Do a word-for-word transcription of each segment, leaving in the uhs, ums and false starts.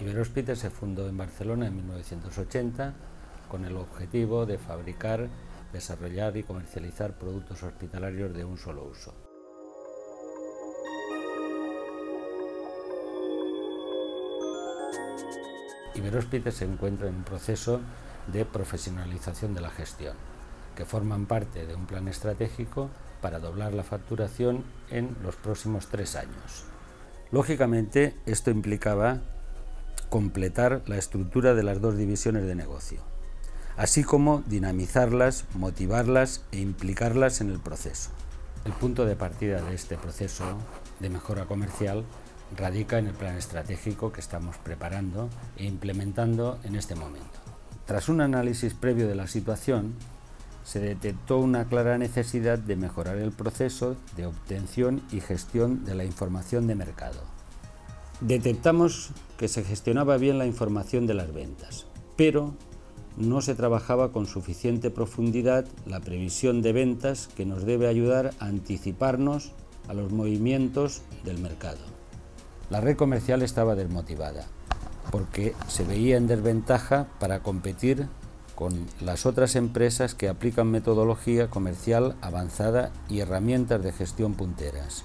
Iberhospitex se fundó en Barcelona en mil novecientos ochenta con el objetivo de fabricar, desarrollar y comercializar productos hospitalarios de un solo uso. Iberhospitex se encuentra en un proceso de profesionalización de la gestión, que forman parte de un plan estratégico para doblar la facturación en los próximos tres años. Lógicamente, esto implicaba completar la estructura de las dos divisiones de negocio, así como dinamizarlas, motivarlas e implicarlas en el proceso. El punto de partida de este proceso de mejora comercial radica en el plan estratégico que estamos preparando e implementando en este momento. Tras un análisis previo de la situación, se detectó una clara necesidad de mejorar el proceso de obtención y gestión de la información de mercado. Detectamos que se gestionaba bien la información de las ventas, pero no se trabajaba con suficiente profundidad la previsión de ventas que nos debe ayudar a anticiparnos a los movimientos del mercado. La red comercial estaba desmotivada porque se veía en desventaja para competir con las otras empresas que aplican metodología comercial avanzada y herramientas de gestión punteras.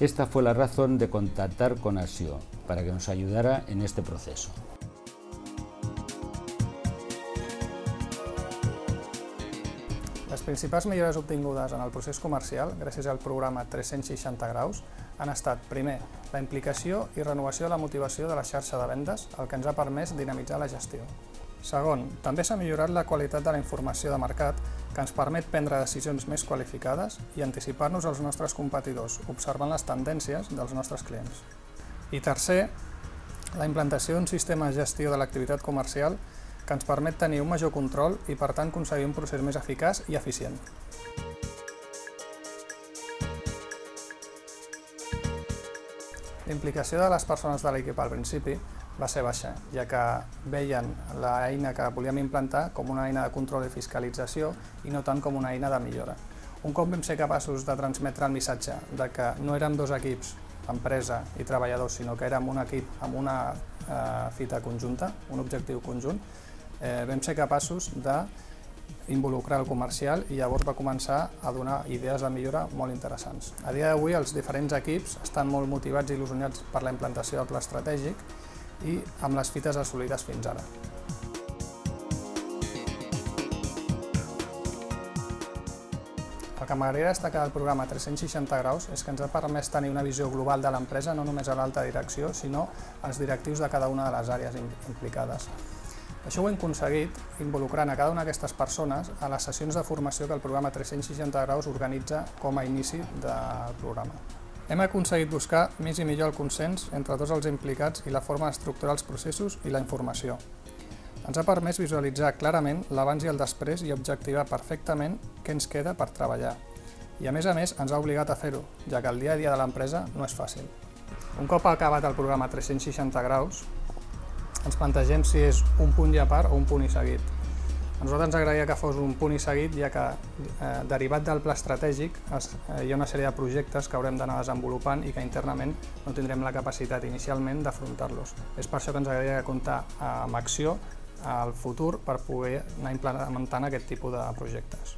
Esta fue la razón de contactar con ASIO para que nos ayudara en este proceso. Les principals millores obtingudes en el procés comercial gràcies al programa tres-cents seixanta graus han estat, primer, la implicació i renovació de la motivació de la xarxa de vendes, el que ens ha permès dinamitzar la gestió. Segon, també s'ha millorat la qualitat de la informació de mercat, que ens permet prendre decisions més qualificades i anticipar-nos als nostres competidors, observant les tendències dels nostres clients. I tercer, la implantació d'un sistema de gestió de l'activitat comercial que ens permet tenir un major control i, per tant, aconseguir un procés més eficaç i eficient. La implicació de les persones de l'equip al principi va ser baixa, ja que veien l'eina que volíem implantar com una eina de control i fiscalització i no tant com una eina de millora. Un cop vam ser capaços de transmetre el missatge de que no érem dos equips, empresa i treballadors, sinó que érem un equip amb una eh, fita conjunta, un objectiu conjunt, eh, vam ser capaços d'involucrar el comercial i llavors va començar a donar idees de millora molt interessants. A dia d'avui els diferents equips estan molt motivats i il·lusionats per la implantació del pla estratègic i amb les fites assolides fins ara. El que m'agradaria destacar del programa tres-cents seixanta graus és que ens ha permès tenir una visió global de l'empresa, no només a l'alta direcció, sinó als directius de cada una de les àrees implicades. Això ho hem aconseguit involucrant a cada una d'aquestes persones a les sessions de formació que el programa tres-cents seixanta graus organitza com a inici del programa. Hem aconseguit buscar més i millor el consens entre tots els implicats i la forma d'estructurar els processos i la informació. Ens ha permès visualitzar clarament l'abans i el després i objectivar perfectament què ens queda per treballar. I a més a més ens ha obligat a fer-ho, ja que el dia a dia de l'empresa no és fàcil. Un cop acabat el programa tres-cents seixanta graus, ens plantegem si és un punt i a part o un punt i seguit. A nosaltres ens agradaria que fos un punt i seguit, ja que eh, derivat del pla estratègic es, eh, hi ha una sèrie de projectes que haurem d'anar desenvolupant i que internament no tindrem la capacitat inicialment d'afrontar-los. És per això que ens agradaria comptar eh, amb acció al futur per poder anar implementant aquest tipus de projectes.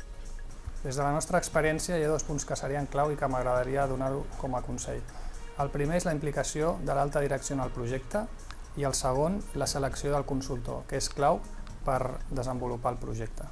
Des de la nostra experiència hi ha dos punts que serien clau i que m'agradaria donar-ho com a consell. El primer és la implicació de l'alta direcció en el projecte i el segon, la selecció del consultor, que és clau per desenvolupar el projecte.